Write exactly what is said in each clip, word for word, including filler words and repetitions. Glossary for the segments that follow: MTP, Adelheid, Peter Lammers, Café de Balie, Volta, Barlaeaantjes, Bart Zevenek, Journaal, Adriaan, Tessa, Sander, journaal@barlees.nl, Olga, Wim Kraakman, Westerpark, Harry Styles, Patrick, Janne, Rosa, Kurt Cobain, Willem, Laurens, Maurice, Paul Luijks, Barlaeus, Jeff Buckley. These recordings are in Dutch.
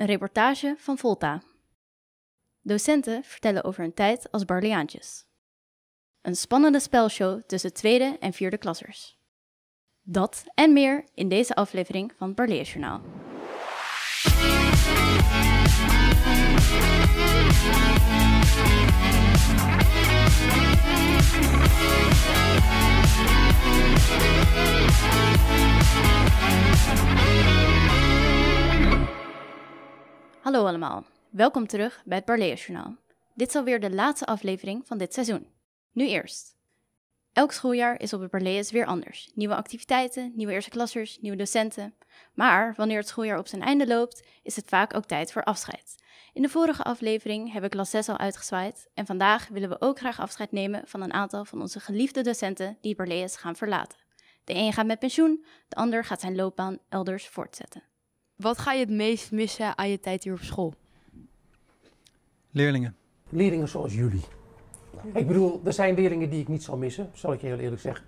Een reportage van Volta. Docenten vertellen over hun tijd als Barlaeaantjes. Een spannende spelshow tussen tweede en vierde klassers. Dat en meer in deze aflevering van het Barlaeus Journaal. Hallo allemaal, welkom terug bij het Barlaeus Journaal. Dit is alweer de laatste aflevering van dit seizoen. Nu eerst. Elk schooljaar is op het Barlaeus weer anders. Nieuwe activiteiten, nieuwe eerste klassers, nieuwe docenten. Maar wanneer het schooljaar op zijn einde loopt, is het vaak ook tijd voor afscheid. In de vorige aflevering hebben we klas zes al uitgezwaaid en vandaag willen we ook graag afscheid nemen van een aantal van onze geliefde docenten die het Barlaeus gaan verlaten. De een gaat met pensioen, de ander gaat zijn loopbaan elders voortzetten. Wat ga je het meest missen aan je tijd hier op school? Leerlingen. Leerlingen zoals jullie. Ik bedoel, er zijn leerlingen die ik niet zal missen, zal ik je heel eerlijk zeggen.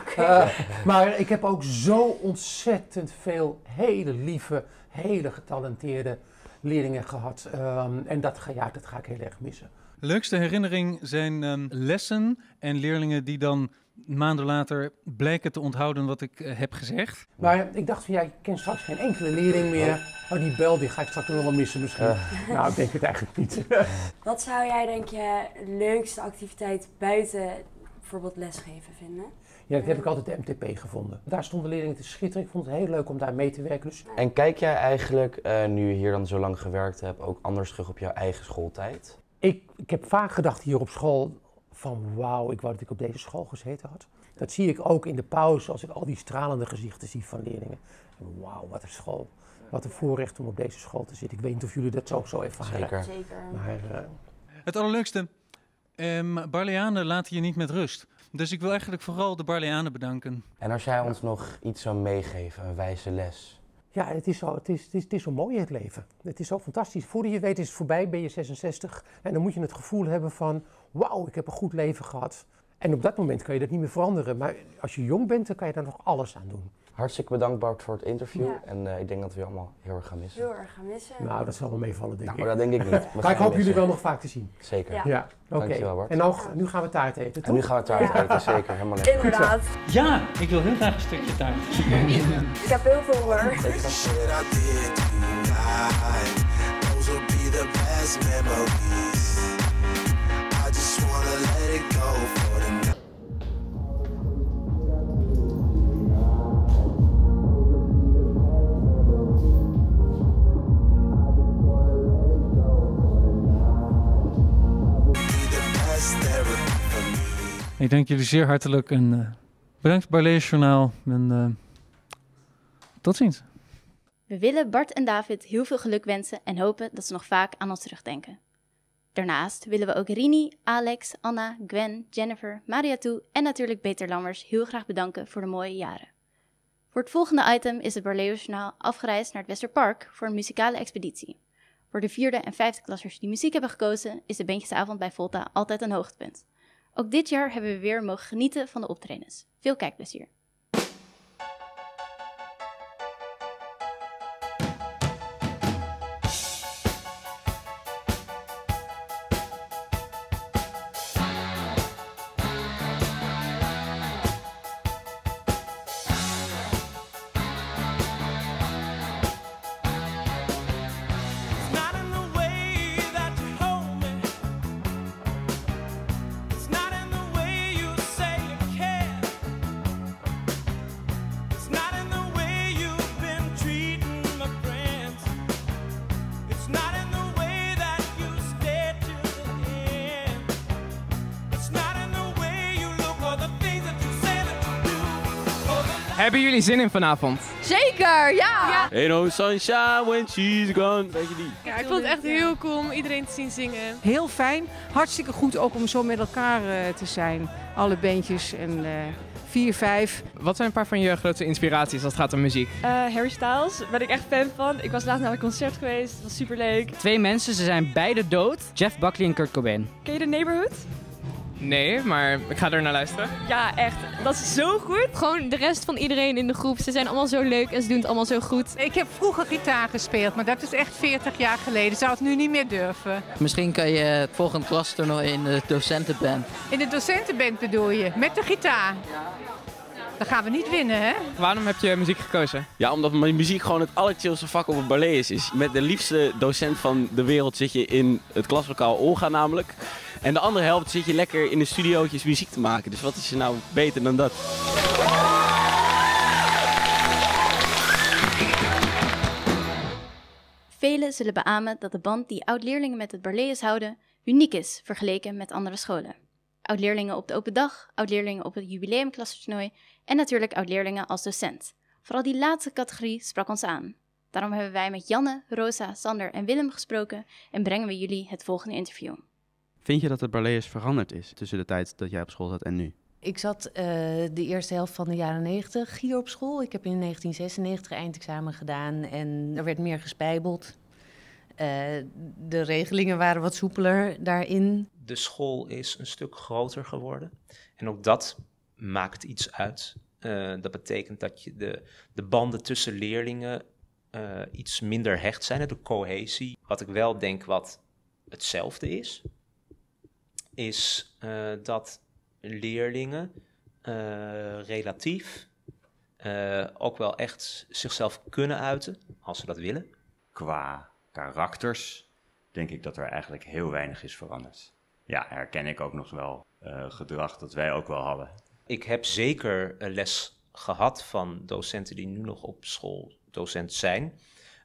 Okay. Uh, maar ik heb ook zo ontzettend veel hele lieve, hele getalenteerde leerlingen gehad. Um, en dat ga, ja, dat ga ik heel erg missen. Leukste herinnering zijn um, lessen en leerlingen die dan maanden later blijken te onthouden wat ik uh, heb gezegd. Maar ik dacht van ja, ik ken straks geen enkele leerling meer. Oh, die bel die ga ik straks nog wel missen misschien. Uh. Nou, ik denk het eigenlijk niet. Wat zou jij denk je leukste activiteit buiten bijvoorbeeld lesgeven vinden? Ja, dat heb ik altijd de M T P gevonden. Daar stonden leerlingen te schitteren. Ik vond het heel leuk om daar mee te werken. Dus... En kijk jij eigenlijk, uh, nu je hier dan zo lang gewerkt hebt, ook anders terug op jouw eigen schooltijd? Ik, ik heb vaak gedacht hier op school van wauw, ik wou dat ik op deze school gezeten had. Dat zie ik ook in de pauze als ik al die stralende gezichten zie van leerlingen. Wauw, wat een school. Wat een voorrecht om op deze school te zitten. Ik weet niet of jullie dat zo ook zo ervaren. Zeker. Zeker. Maar, uh... Het allerleukste, um, Barlaeanen laten je niet met rust. Dus ik wil eigenlijk vooral de Barlaeanen bedanken. En als jij ons nog iets zou meegeven, een wijze les? Ja, het is, zo, het, is, het, is, het is zo mooi het leven. Het is zo fantastisch. Voordat je weet is het voorbij, ben je zesenzestig. En dan moet je het gevoel hebben van, wauw, ik heb een goed leven gehad. En op dat moment kan je dat niet meer veranderen. Maar als je jong bent, dan kan je daar nog alles aan doen. Hartstikke bedankt Bart voor het interview. Ja. En uh, ik denk dat we je allemaal heel erg gaan missen. Heel erg gaan missen. Nou, dat zal wel meevallen denk nou, ik. Maar dat denk ik niet. Maar ik hoop jullie wel nog vaak te zien. Zeker. Ja. Ja. Oké. Okay. Dankjewel Bart. En nou, nu gaan we taart eten, toch? En nu gaan we taart ja. eten, zeker. Helemaal lekker. Inderdaad. Ja, ik wil heel graag een stukje taart. Ik heb heel veel hoor. Ik dank jullie zeer hartelijk en uh, bedankt Barlaeus Journaal en uh, tot ziens. We willen Bart en David heel veel geluk wensen en hopen dat ze nog vaak aan ons terugdenken. Daarnaast willen we ook Rini, Alex, Anna, Gwen, Jennifer, Mariatou en natuurlijk Peter Lammers heel graag bedanken voor de mooie jaren. Voor het volgende item is het Barlaeus Journaal afgereisd naar het Westerpark voor een muzikale expeditie. Voor de vierde en vijfde klassers die muziek hebben gekozen is de bandjesavond bij Volta altijd een hoogtepunt. Ook dit jaar hebben we weer mogen genieten van de optredens. Veel kijkplezier! Hebben jullie zin in vanavond? Zeker, ja! Ain't no sunshine when she's gone. Weet je die? Ja, ik vond het echt heel cool om iedereen te zien zingen. Heel fijn. Hartstikke goed ook om zo met elkaar uh, te zijn. Alle bandjes en uh, vier, vijf. Wat zijn een paar van je grote inspiraties als het gaat om muziek? Uh, Harry Styles, daar ben ik echt fan van. Ik was laatst naar een concert geweest, dat was superleuk. Twee mensen, ze zijn beide dood. Jeff Buckley en Kurt Cobain. Ken je The Neighborhood? Nee, maar ik ga er naar luisteren. Ja, echt. Dat is zo goed. Gewoon de rest van iedereen in de groep. Ze zijn allemaal zo leuk en ze doen het allemaal zo goed. Ik heb vroeger gitaar gespeeld, maar dat is echt veertig jaar geleden. Zou het nu niet meer durven. Misschien kan je het volgende klasstoernooi in de docentenband. In de docentenband bedoel je? Met de gitaar? Dan gaan we niet winnen, hè? Waarom heb je muziek gekozen? Ja, omdat muziek gewoon het allerchillste vak op het Barlaeus is. Met de liefste docent van de wereld zit je in het klaslokaal Olga namelijk. En de andere helft zit je lekker in de studiootjes muziek te maken. Dus wat is er nou beter dan dat? Velen zullen beamen dat de band die oud-leerlingen met het Barlaeus houden uniek is vergeleken met andere scholen. Oud-leerlingen op de open dag, oud-leerlingen op het jubileumklassentoernooi en natuurlijk oud-leerlingen als docent. Vooral die laatste categorie sprak ons aan. Daarom hebben wij met Janne, Rosa, Sander en Willem gesproken en brengen we jullie het volgende interview. Vind je dat het Barlaeus veranderd is tussen de tijd dat jij op school zat en nu? Ik zat uh, de eerste helft van de jaren negentig hier op school. Ik heb in negentien zesennegentig eindexamen gedaan en er werd meer gespijbeld. Uh, de regelingen waren wat soepeler daarin. De school is een stuk groter geworden en ook dat maakt iets uit. Uh, dat betekent dat je de, de banden tussen leerlingen uh, iets minder hecht zijn, de cohesie. Wat ik wel denk wat hetzelfde is, is uh, dat leerlingen uh, relatief uh, ook wel echt zichzelf kunnen uiten als ze dat willen. Qua karakters denk ik dat er eigenlijk heel weinig is veranderd. Ja, herken ik ook nog wel uh, gedrag dat wij ook wel hadden. Ik heb zeker les gehad van docenten die nu nog op school docent zijn.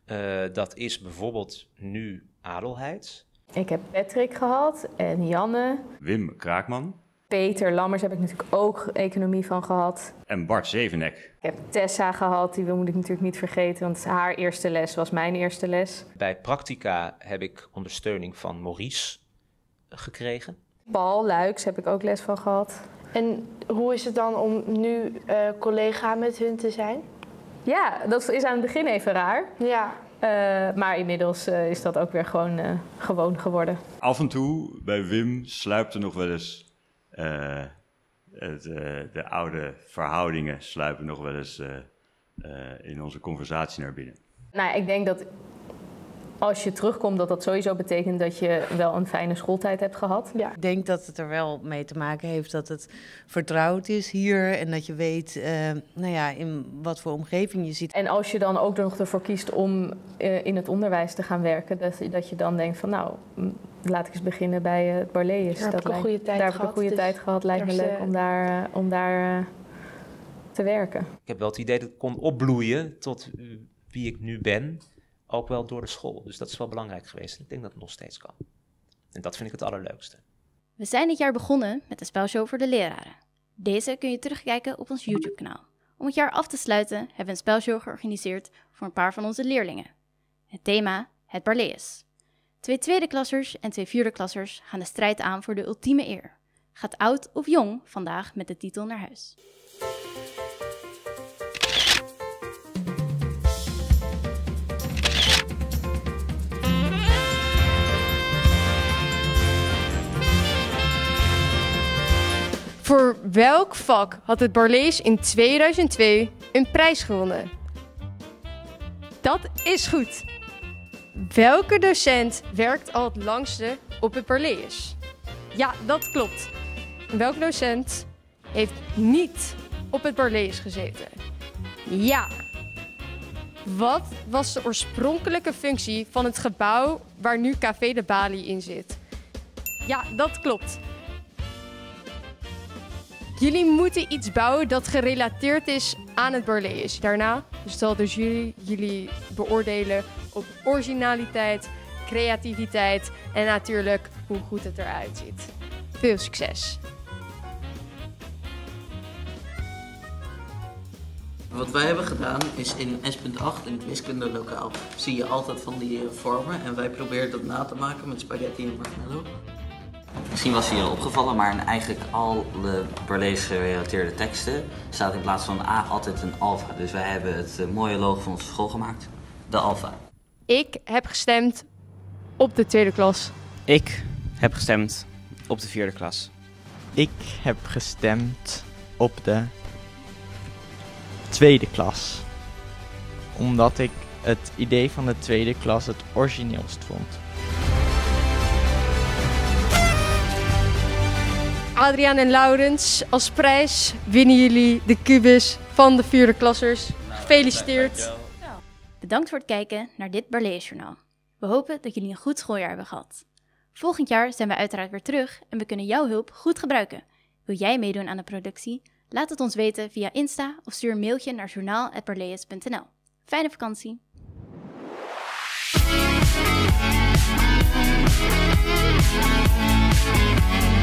Uh, dat is bijvoorbeeld nu Adelheid. Ik heb Patrick gehad en Janne. Wim Kraakman. Peter Lammers heb ik natuurlijk ook economie van gehad. En Bart Zevenek. Ik heb Tessa gehad, die moet ik natuurlijk niet vergeten, want haar eerste les was mijn eerste les. Bij Practica heb ik ondersteuning van Maurice gekregen. Paul Luijks heb ik ook les van gehad. En hoe is het dan om nu uh, collega met hun te zijn? Ja, dat is aan het begin even raar. Ja. Uh, maar inmiddels uh, is dat ook weer gewoon uh, gewoon geworden. Af en toe bij Wim sluipt er nog wel eens uh, het, uh, de oude verhoudingen sluipen nog wel eens uh, uh, in onze conversatie naar binnen. Nou ja, ik denk dat als je terugkomt dat dat sowieso betekent dat je wel een fijne schooltijd hebt gehad. Ja. Ik denk dat het er wel mee te maken heeft dat het vertrouwd is hier en dat je weet uh, nou ja, in wat voor omgeving je zit. En als je dan ook nog ervoor kiest om uh, in het onderwijs te gaan werken, dat, dat je dan denkt van nou, laat ik eens beginnen bij het Barlaeus. Daar heb ik een goede tijd gehad. Daar heb ik een goede tijd gehad. Lijkt me leuk om daar, uh, om daar uh, te werken. Ik heb wel het idee dat ik kon opbloeien tot wie ik nu ben. Ook wel door de school. Dus dat is wel belangrijk geweest. Ik denk dat het nog steeds kan. En dat vind ik het allerleukste. We zijn dit jaar begonnen met de spelshow voor de leraren. Deze kun je terugkijken op ons YouTube-kanaal. Om het jaar af te sluiten hebben we een spelshow georganiseerd voor een paar van onze leerlingen. Het thema, het Barlaeus. Twee tweedeklassers en twee vierdeklassers gaan de strijd aan voor de ultieme eer. Gaat oud of jong vandaag met de titel naar huis. Voor welk vak had het Barlaeus in tweeduizend twee een prijs gewonnen? Dat is goed. Welke docent werkt al het langste op het Barlaeus? Ja, dat klopt. Welke docent heeft niet op het Barlaeus gezeten? Ja. Wat was de oorspronkelijke functie van het gebouw waar nu Café de Balie in zit? Ja, dat klopt. Jullie moeten iets bouwen dat gerelateerd is aan het Barlaeus. Daarna zal dus jullie, jullie beoordelen op originaliteit, creativiteit en natuurlijk hoe goed het eruit ziet. Veel succes! Wat wij hebben gedaan is in S punt acht, in het wiskundelokaal, zie je altijd van die vormen. En wij proberen dat na te maken met spaghetti en marshmallow. Misschien was hij al opgevallen, maar in eigenlijk alle Barlaeus gerelateerde teksten staat in plaats van A altijd een alfa. Dus wij hebben het mooie logo van onze school gemaakt, de alfa. Ik heb gestemd op de tweede klas. Ik heb gestemd op de vierde klas. Ik heb gestemd op de tweede klas. Omdat ik het idee van de tweede klas het origineelst vond. Adriaan en Laurens, als prijs winnen jullie de kubus van de vierde klassers. Gefeliciteerd! Bedankt voor het kijken naar dit Barlaeus Journaal. We hopen dat jullie een goed schooljaar hebben gehad. Volgend jaar zijn we uiteraard weer terug en we kunnen jouw hulp goed gebruiken. Wil jij meedoen aan de productie? Laat het ons weten via Insta of stuur een mailtje naar journaal at barlees punt n l. Fijne vakantie!